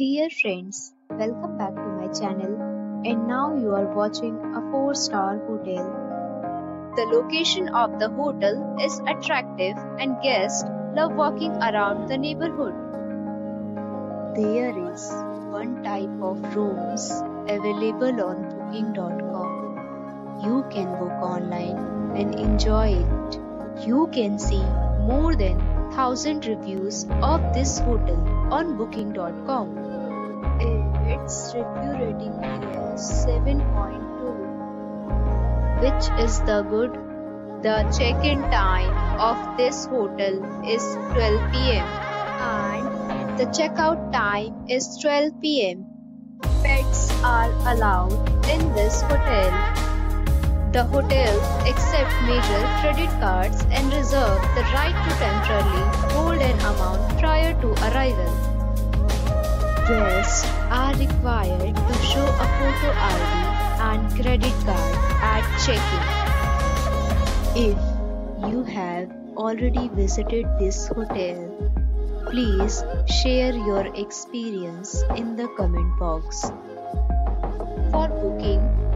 Dear friends, welcome back to my channel, and now you are watching a 4-star hotel. The location of the hotel is attractive and guests love walking around the neighborhood. There is one type of rooms available on booking.com. You can book online and enjoy it. You can see more than 1,000 reviews of this hotel on booking.com. Its review rating is 7.2, which is the good. The check-in time of this hotel is 12 p.m. and the checkout time is 12 p.m. Pets are allowed in this hotel. The hotel accepts major credit cards and reserves the right to temporarily hold an amount prior to arrival. Guests are required to show a photo ID and credit card at check-in. If you have already visited this hotel, please share your experience in the comment box. For booking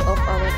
of our